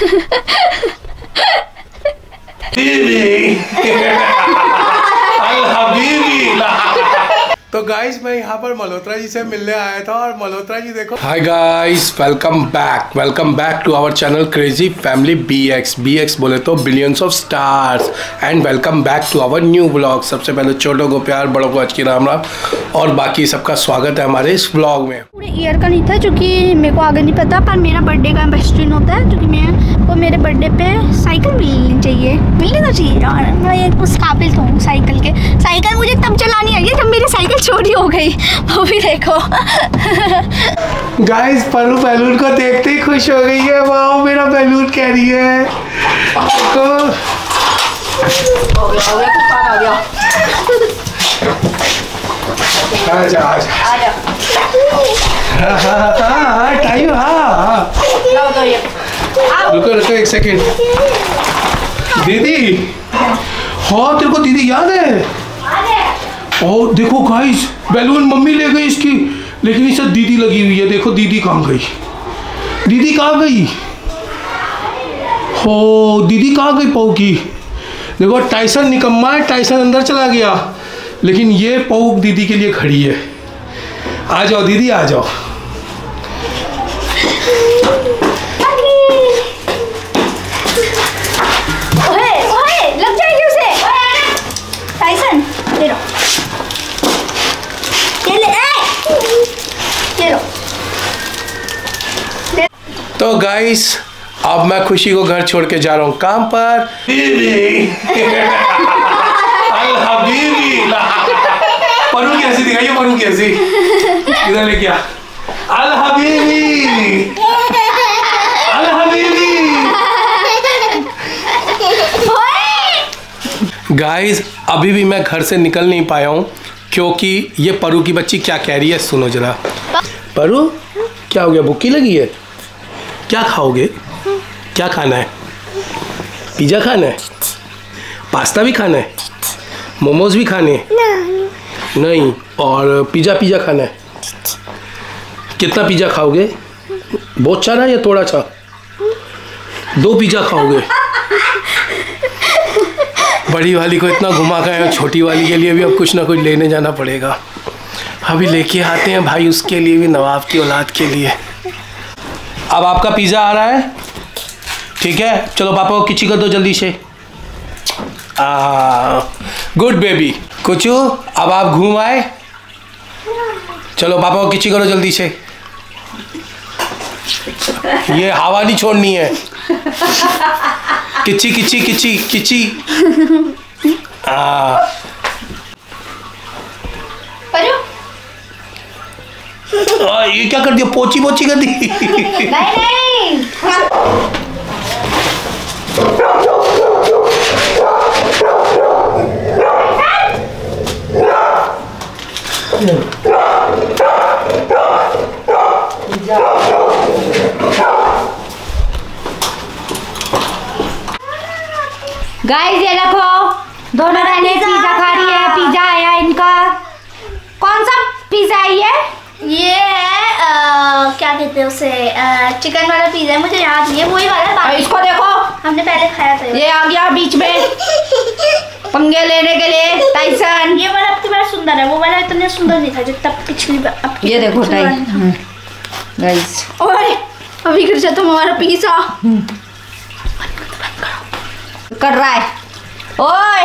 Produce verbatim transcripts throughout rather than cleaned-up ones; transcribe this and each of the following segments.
तो गाइस मैं यहाँ पर मल्होत्रा जी से मिलने आया था और मल्होत्रा जी देखो। Hi guys, welcome back welcome back to our channel crazy family BX. BX बोले तो billions of stars. And welcome back to our new blog. सबसे पहले छोटों को प्यार, बड़ों को अच्छी राम राम, और बाकी सबका स्वागत है हमारे इस ब्लॉग में। पूरे ईयर का नहीं था क्योंकि मेरे को आगे नहीं पता, पर मेरा बर्थडे का बेस्ट दिन होता है क्योंकि मैं को मेरे बर्थडे पे साइकिल मिलनी चाहिए मिलनी तो चाहिए और मैं उस काबिल हूँ साइकिल के। साइकिल मुझे तब चलानी आई है जब मेरी साइकिल चोरी हो गई, वो भी देखो। गाइस पलू बैलून को देखते ही खुश हो गई है। वाओ मेरा बैलून कह रही है। तो हो गया हो गया कुत्ता आ गया। आजा आजा आजा। हां टाइम हां लाओ तो ये। रुको रुको एक सेकंड। दीदी हो तेरे को दीदी याद है? और देखो गाइस बैलून मम्मी ले गई इसकी, लेकिन इसे दीदी लगी हुई है। देखो दीदी कहाँ गई, दीदी कहाँ गई, हो दीदी कहाँ गई पौ की। देखो टाइसन निकम्मा है, टाइसन अंदर चला गया, लेकिन ये पौ दीदी के लिए खड़ी है। आ जाओ दीदी आ जाओ। ओए ओए लग जाएगी उसे। टाइसन ले लो ले। तो गाइस अब मैं खुशी को घर छोड़ के जा रहा हूँ काम पर। परू कैसी दिखाइए, परू कैसी इधर लेके आ। अल हबीबी अल हबीबी। गाइस अभी भी मैं घर से निकल नहीं पाया हूँ क्योंकि ये परू की बच्ची क्या कह रही है सुनो जरा। परू क्या हो गया, भूखी लगी है? क्या खाओगे, क्या खाना है? पिज़्ज़ा खाना है, पास्ता भी खाना है, मोमोज भी खाने नहीं, नहीं। और पिज़्ज़ा पिज़्ज़ा खाना है। कितना पिज़्ज़ा खाओगे, बहुत सारा या थोड़ा सा? दो पिज़्ज़ा खाओगे। बड़ी वाली को इतना घुमा गए और छोटी वाली के लिए भी अब कुछ ना कुछ लेने जाना पड़ेगा। अभी लेके आते हैं भाई उसके लिए भी, नवाब की औलाद के लिए। अब आपका पिज़्ज़ा आ रहा है, ठीक है? चलो पापा को किची कर दो जल्दी से। गुड बेबी कुचू, अब आप घूम आए। चलो पापा को किची करो जल्दी से, ये हवा नहीं छोड़नी है। किची किची किची किची। आ आ, ये क्या कर दिया, पोची पोची कर दी। नहीं नहीं। गाइस ये देखो दोनों बहनें पिज्जा खा रही है। पिज्जा आया इनका। कौन सा पिज्जा है ये? आ, क्या कहते हैं उसे, चिकन वाला पिज्जा है, मुझे याद नहीं है वही वाला। इसको देखो हमने पहले खाया था। ये आ गया बीच में पंगे लेने के लिए टाइसन। ये वाला आपकी बार सुंदर है, वो वाला इतना सुंदर नहीं था जितना पिछली बार। ये देखो गाइस, ओए अभी गिर जाता हमारा पिज्जा। कर रहा है ओए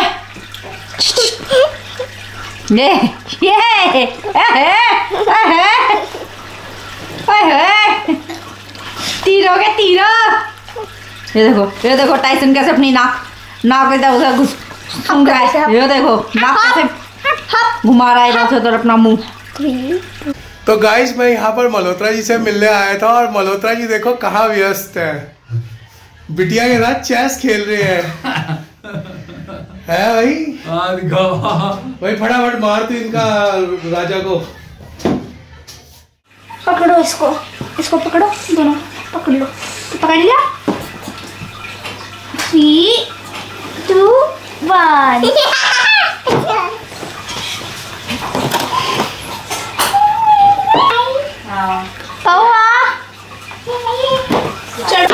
ये ये है है तीरों के तीरों। ये देखो ये देखो टाइसन कैसे अपनी नाक नाक इधर उधर घुस घूम रहा है। ये देखो नाक कैसे घुमा रहा है इधर से उधर अपना मुंह। तो गाइस मैं यहाँ पर मल्होत्रा जी से मिलने आया था और मल्होत्रा जी देखो कहाँ व्यस्त है, बिटिया के साथ चेस खेल रहे हैं। है भाई भाई फटाफट मार तू इनका राजा को। पकड़ो इसको, इसको पकड़ो, दोनों पकड़ लो। पकड़ लिया। Three two one. चलो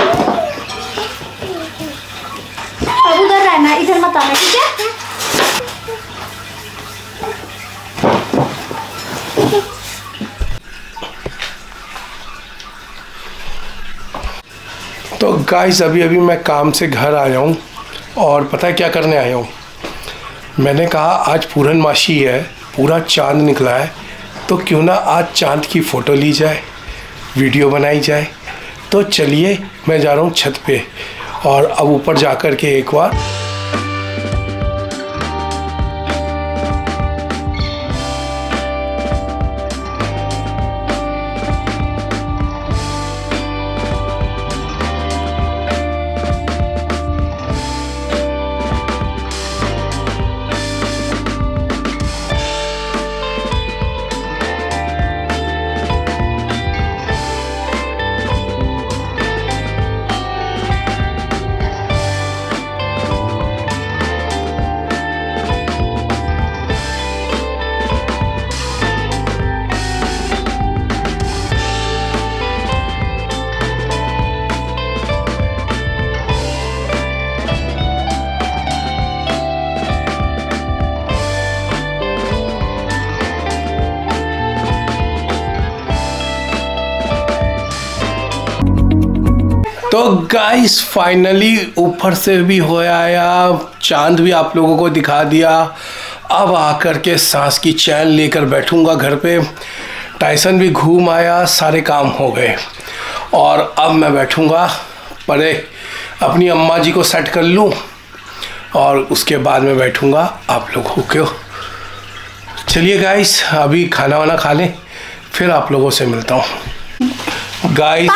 बताता हूँ, ठीक है? तो गाइस अभी अभी मैं काम से घर आया हूँ और पता है क्या करने आया हूँ। मैंने कहा आज पूरनमासी है, पूरा चांद निकला है, तो क्यों ना आज चांद की फ़ोटो ली जाए, वीडियो बनाई जाए। तो चलिए मैं जा रहा हूँ छत पे और अब ऊपर जा कर के एक बार तो गाइस फाइनली ऊपर से भी हो आया, चांद भी आप लोगों को दिखा दिया। अब आकर के सांस की चैन लेकर बैठूंगा घर पे। टाइसन भी घूम आया, सारे काम हो गए और अब मैं बैठूंगा परे, अपनी अम्मा जी को सेट कर लूँ और उसके बाद मैं बैठूंगा आप लोगों को। चलिए गाइस अभी खाना वाना खा लें, फिर आप लोगों से मिलता हूँ। गाइस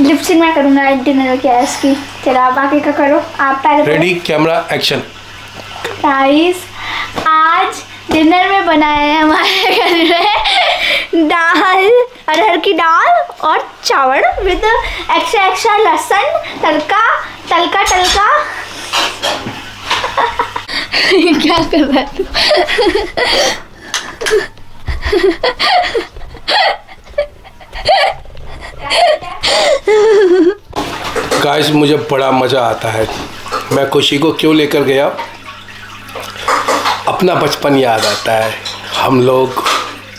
लिपस्टिक मैं करूँगा डिनर की एस की, चलो आप बाकी का करो, आप पहले रेडी कैमरा एक्शन। गाइस आज डिनर में बनाया है हमारे घर में दाल, अरहर की दाल और चावल विद एक्स्ट्रा एक्स्ट्रा लहसुन तड़का तड़का तड़का। क्या कर रहा है तू? गाइस मुझे बड़ा मज़ा आता है। मैं खुशी को क्यों लेकर गया, अपना बचपन याद आता है। हम लोग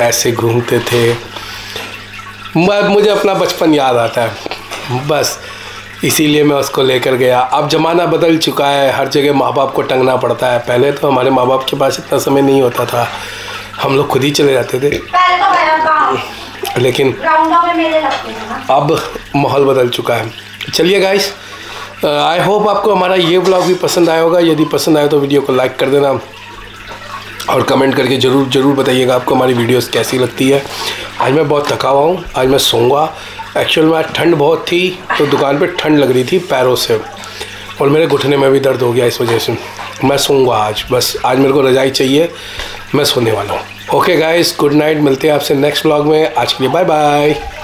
ऐसे घूमते थे, मैं मुझे अपना बचपन याद आता है, बस इसीलिए मैं उसको लेकर गया। अब ज़माना बदल चुका है, हर जगह माँ बाप को टंगना पड़ता है। पहले तो हमारे माँ बाप के पास इतना समय नहीं होता था, हम लोग खुद ही चले जाते थे। लेकिन अब माहौल बदल चुका है। चलिए गाइस आई होप आपको हमारा ये व्लॉग भी पसंद आया होगा। यदि पसंद आया तो वीडियो को लाइक कर देना और कमेंट करके ज़रूर ज़रूर बताइएगा आपको हमारी वीडियोस कैसी लगती है। आज मैं बहुत थका हुआ हूँ, आज मैं सोऊंगा। एक्चुअल में ठंड बहुत थी तो दुकान पे ठंड लग रही थी पैरों से और मेरे घुटने में भी दर्द हो गया, इस वजह से मैं सोऊंगा आज। बस आज मेरे को रजाई चाहिए, मैं सोने वाला हूँ। ओके गाइस गुड नाइट, मिलते हैं आपसे नेक्स्ट व्लॉग में। आज के लिए बाय बाय।